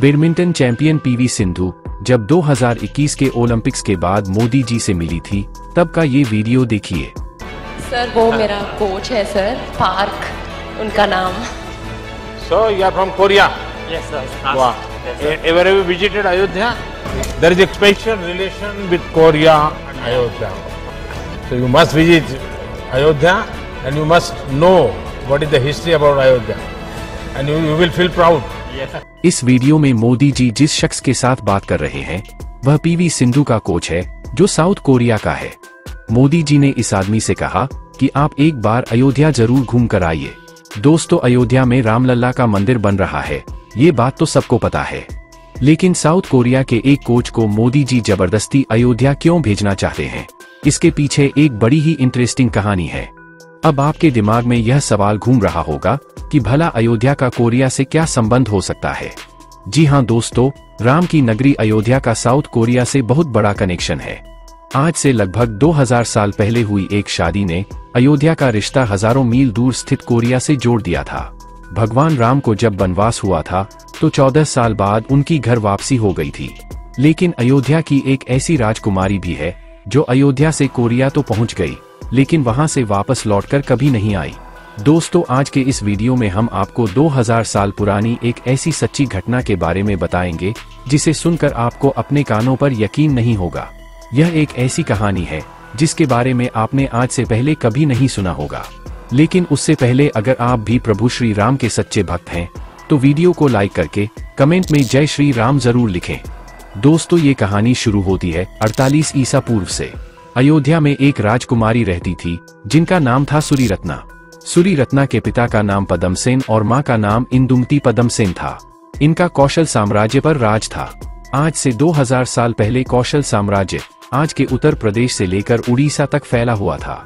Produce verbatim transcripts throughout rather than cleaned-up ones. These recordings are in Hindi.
बैडमिंटन चैंपियन पीवी सिंधु जब दो हज़ार इक्कीस के ओलंपिक्स के बाद मोदी जी से मिली थी, तब का ये वीडियो देखिए। सर वो मेरा कोच है सर, पार्क उनका नाम। So you are from Korea? Yes sir. Wow. Ever have you visited Ayodhya? There is a special relation with Korea and Ayodhya. So you must visit Ayodhya and you must know what is the history about Ayodhya and you, you will feel proud. Yes. इस वीडियो में मोदी जी जिस शख्स के साथ बात कर रहे हैं वह पीवी सिंधु का कोच है जो साउथ कोरिया का है। मोदी जी ने इस आदमी से कहा कि आप एक बार अयोध्या जरूर घूम कर आइए। दोस्तों, अयोध्या में रामलला का मंदिर बन रहा है, ये बात तो सबको पता है, लेकिन साउथ कोरिया के एक कोच को मोदी जी जबरदस्ती अयोध्या क्यों भेजना चाहते हैं? इसके पीछे एक बड़ी ही इंटरेस्टिंग कहानी है। अब आपके दिमाग में यह सवाल घूम रहा होगा कि भला अयोध्या का कोरिया से क्या संबंध हो सकता है। जी हां दोस्तों, राम की नगरी अयोध्या का साउथ कोरिया से बहुत बड़ा कनेक्शन है। आज से लगभग दो हज़ार साल पहले हुई एक शादी ने अयोध्या का रिश्ता हजारों मील दूर स्थित कोरिया से जोड़ दिया था। भगवान राम को जब वनवास हुआ था तो चौदह साल बाद उनकी घर वापसी हो गई थी, लेकिन अयोध्या की एक ऐसी राजकुमारी भी है जो अयोध्या से कोरिया तो पहुंच गई लेकिन वहां से वापस लौटकर कभी नहीं आई। दोस्तों, आज के इस वीडियो में हम आपको दो हज़ार साल पुरानी एक ऐसी सच्ची घटना के बारे में बताएंगे जिसे सुनकर आपको अपने कानों पर यकीन नहीं होगा। यह एक ऐसी कहानी है जिसके बारे में आपने आज से पहले कभी नहीं सुना होगा, लेकिन उससे पहले अगर आप भी प्रभु श्री राम के सच्चे भक्त हैं तो वीडियो को लाइक करके कमेंट में जय श्री राम जरूर लिखें। दोस्तों, ये कहानी शुरू होती है अड़तालीस ईसा पूर्व से। अयोध्या में एक राजकुमारी रहती थी जिनका नाम था सूरी रत्ना। सूरी रत्ना के पिता का नाम पदमसेन और मां का नाम इंदुमती पदमसेन था। इनका कौशल साम्राज्य पर राज था। आज से दो हज़ार साल पहले कौशल साम्राज्य आज के उत्तर प्रदेश से लेकर उड़ीसा तक फैला हुआ था।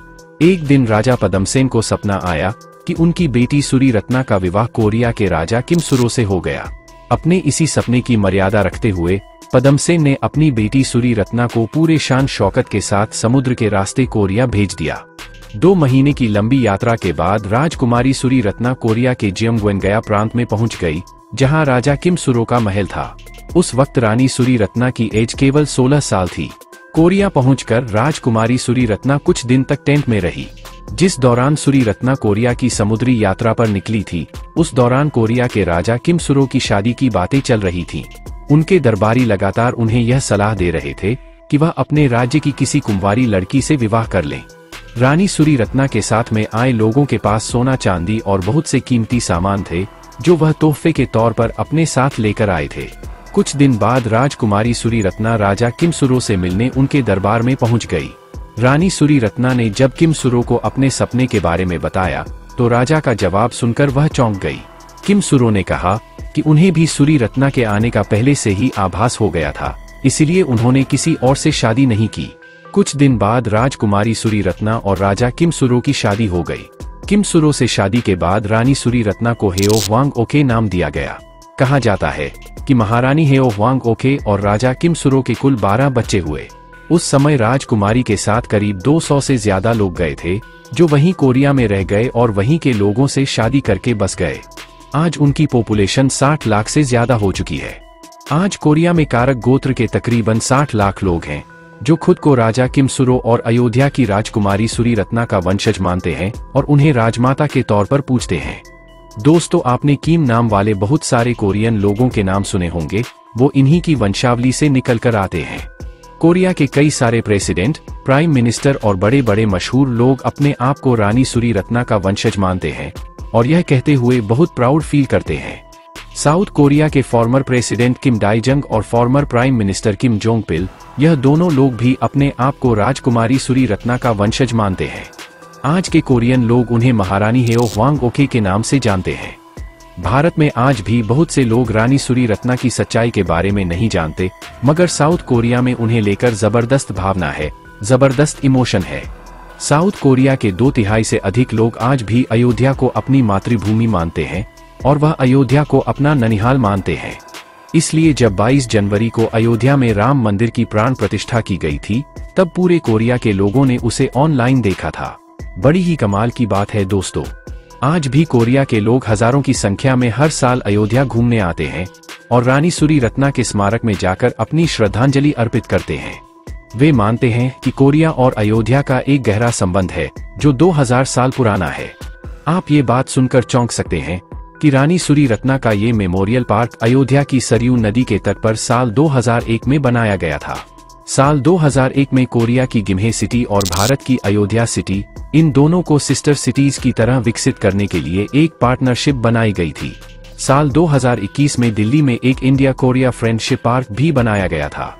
एक दिन राजा पदमसेन को सपना आया कि उनकी बेटी सूरी रत्ना का विवाह कोरिया के राजा किम सुरो से हो गया। अपने इसी सपने की मर्यादा रखते हुए पदमसेन ने अपनी बेटी सूरी रत्ना को पूरे शान शौकत के साथ समुद्र के रास्ते कोरिया भेज दिया। दो महीने की लंबी यात्रा के बाद राजकुमारी सूरी रत्ना कोरिया के जियम ग्वेंगे प्रांत में पहुंच गई, जहां राजा किम सुरो का महल था। उस वक्त रानी सूरी रत्ना की एज केवल सोलह साल थी। कोरिया पहुंचकर राजकुमारी सूरी रत्ना कुछ दिन तक टेंट में रही। जिस दौरान सूरी रत्ना कोरिया की समुद्री यात्रा पर निकली थी, उस दौरान कोरिया के राजा किम सुरो की शादी की बातें चल रही थी। उनके दरबारी लगातार उन्हें यह सलाह दे रहे थे कि वह अपने राज्य की किसी कुंवारी लड़की से विवाह कर लें। रानी सूरी रत्ना के साथ में आए लोगों के पास सोना चांदी और बहुत से कीमती सामान थे जो वह तोहफे के तौर पर अपने साथ लेकर आए थे। कुछ दिन बाद राजकुमारी सूरी रत्ना राजा किम सुरो से मिलने उनके दरबार में पहुंच गई। रानी सूरी रत्ना ने जब किम सुरो को अपने सपने के बारे में बताया तो राजा का जवाब सुनकर वह चौंक गई। किम सुरो ने कहा कि उन्हें भी सूरी रत्ना के आने का पहले से ही आभास हो गया था, इसलिए उन्होंने किसी और से शादी नहीं की। कुछ दिन बाद राजकुमारी सूरी रत्ना और राजा किम सुरो की शादी हो गई। किम सुरो से शादी के बाद रानी सूरी रत्ना को हेओ ह्वांग-ओक नाम दिया गया। कहा जाता है कि महारानी हेओ ह्वांग-ओक और राजा किम सुरो के कुल बारह बच्चे हुए। उस समय राजकुमारी के साथ करीब दो सौ से ज्यादा लोग गए थे जो वहीं कोरिया में रह गए और वहीं के लोगों से शादी करके बस गए। आज उनकी पॉपुलेशन साठ लाख से ज्यादा हो चुकी है। आज कोरिया में कारक गोत्र के तकरीबन साठ लाख लोग हैं जो खुद को राजा किम सुरो और अयोध्या की राजकुमारी सूरी रत्ना का वंशज मानते हैं और उन्हें राजमाता के तौर पर पूजते हैं। दोस्तों, आपने किम नाम वाले बहुत सारे कोरियन लोगों के नाम सुने होंगे, वो इन्हीं की वंशावली से निकल कर आते हैं। कोरिया के कई सारे प्रेसिडेंट, प्राइम मिनिस्टर और बड़े बड़े मशहूर लोग अपने आप को रानी सूरी रत्ना का वंशज मानते हैं और यह कहते हुए बहुत प्राउड फील करते हैं। साउथ कोरिया के फॉर्मर प्रेसिडेंट किम डाइजंग और फॉर्मर प्राइम मिनिस्टर किम जोंगपिल, यह दोनों लोग भी अपने आप को राजकुमारी सूरी रत्ना का वंशज मानते हैं। आज के कोरियन लोग उन्हें महारानी हेओ ह्वांग-ओक के नाम से जानते हैं। भारत में आज भी बहुत से लोग रानी सूरी रत्ना की सच्चाई के बारे में नहीं जानते, मगर साउथ कोरिया में उन्हें लेकर जबरदस्त भावना है, जबरदस्त इमोशन है। साउथ कोरिया के दो तिहाई से अधिक लोग आज भी अयोध्या को अपनी मातृभूमि मानते हैं और वह अयोध्या को अपना ननिहाल मानते हैं। इसलिए जब बाईस जनवरी को अयोध्या में राम मंदिर की प्राण प्रतिष्ठा की गई थी, तब पूरे कोरिया के लोगों ने उसे ऑनलाइन देखा था। बड़ी ही कमाल की बात है दोस्तों, आज भी कोरिया के लोग हजारों की संख्या में हर साल अयोध्या घूमने आते हैं और रानी सूरी रत्ना के स्मारक में जाकर अपनी श्रद्धांजलि अर्पित करते हैं। वे मानते हैं कि कोरिया और अयोध्या का एक गहरा संबंध है जो दो हज़ार साल पुराना है। आप ये बात सुनकर चौंक सकते हैं कि रानी सूरी रत्ना का ये मेमोरियल पार्क अयोध्या की सरयू नदी के तट पर साल दो हज़ार एक में बनाया गया था। साल दो हज़ार एक में कोरिया की गिम्हे सिटी और भारत की अयोध्या सिटी, इन दोनों को सिस्टर सिटीज की तरह विकसित करने के लिए एक पार्टनरशिप बनाई गई थी। साल दो हज़ार इक्कीस में दिल्ली में एक इंडिया कोरिया फ्रेंडशिप पार्क भी बनाया गया था।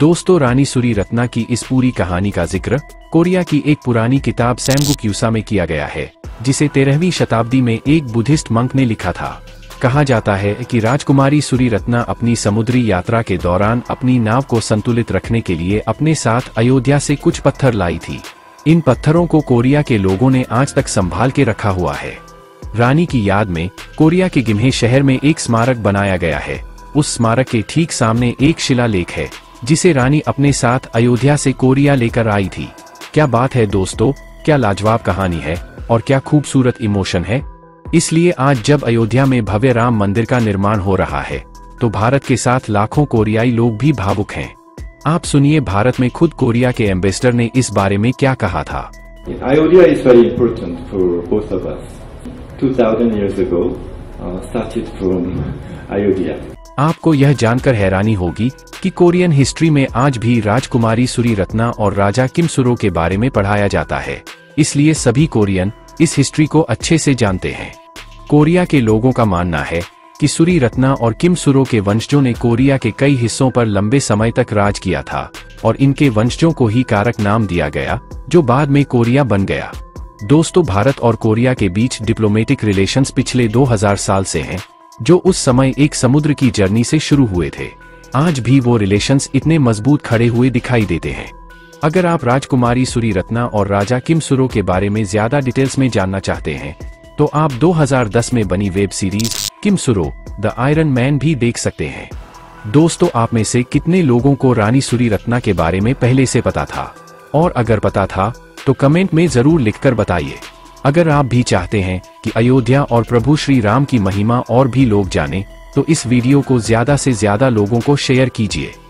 दोस्तों, रानी सूरी रत्ना की इस पूरी कहानी का जिक्र कोरिया की एक पुरानी किताब सैमगुक्यूसा में किया गया है, जिसे तेरहवीं शताब्दी में एक बुद्धिस्ट मंक ने लिखा था। कहा जाता है कि राजकुमारी सूरी रत्ना अपनी समुद्री यात्रा के दौरान अपनी नाव को संतुलित रखने के लिए अपने साथ अयोध्या से कुछ पत्थर लाई थी। इन पत्थरों को कोरिया के लोगों ने आज तक संभाल के रखा हुआ है। रानी की याद में कोरिया के गिम्हे शहर में एक स्मारक बनाया गया है। उस स्मारक के ठीक सामने एक शिलालेख है जिसे रानी अपने साथ अयोध्या से कोरिया लेकर आई थी। क्या बात है दोस्तों, क्या लाजवाब कहानी है और क्या खूबसूरत इमोशन है। इसलिए आज जब अयोध्या में भव्य राम मंदिर का निर्माण हो रहा है तो भारत के साथ लाखों कोरियाई लोग भी भावुक हैं। आप सुनिए भारत में खुद कोरिया के एम्बेसडर ने इस बारे में क्या कहा था। Ayodhya is very important for both of us. two thousand years ago, uh, started from Ayodhya. आपको यह जानकर हैरानी होगी कि कोरियन हिस्ट्री में आज भी राजकुमारी सूरी रत्ना और राजा किम सुरो के बारे में पढ़ाया जाता है। इसलिए सभी कोरियन इस हिस्ट्री को अच्छे से जानते हैं। कोरिया के लोगों का मानना है कि सूरी रत्ना और किम सुरो के वंशजों ने कोरिया के कई हिस्सों पर लंबे समय तक राज किया था और इनके वंशजों को ही कारक नाम दिया गया, जो बाद में कोरिया बन गया। दोस्तों, भारत और कोरिया के बीच डिप्लोमेटिक रिलेशंस पिछले दो हज़ार साल से हैं, जो उस समय एक समुद्र की जर्नी से शुरू हुए थे। आज भी वो रिलेशंस इतने मजबूत खड़े हुए दिखाई देते हैं। अगर आप राजकुमारी सूरी रत्ना और राजा किम सुरो के बारे में ज्यादा डिटेल्स में जानना चाहते हैं तो आप दो हज़ार दस में बनी web series Kim Suro the iron man भी देख सकते हैं। दोस्तों, आप में से कितने लोगों को रानी सूरी रत्ना के बारे में पहले से पता था, और अगर पता था तो कमेंट में जरूर लिखकर बताइए। अगर आप भी चाहते हैं कि अयोध्या और प्रभु श्री राम की महिमा और भी लोग जाने तो इस वीडियो को ज्यादा से ज्यादा लोगों को शेयर कीजिए।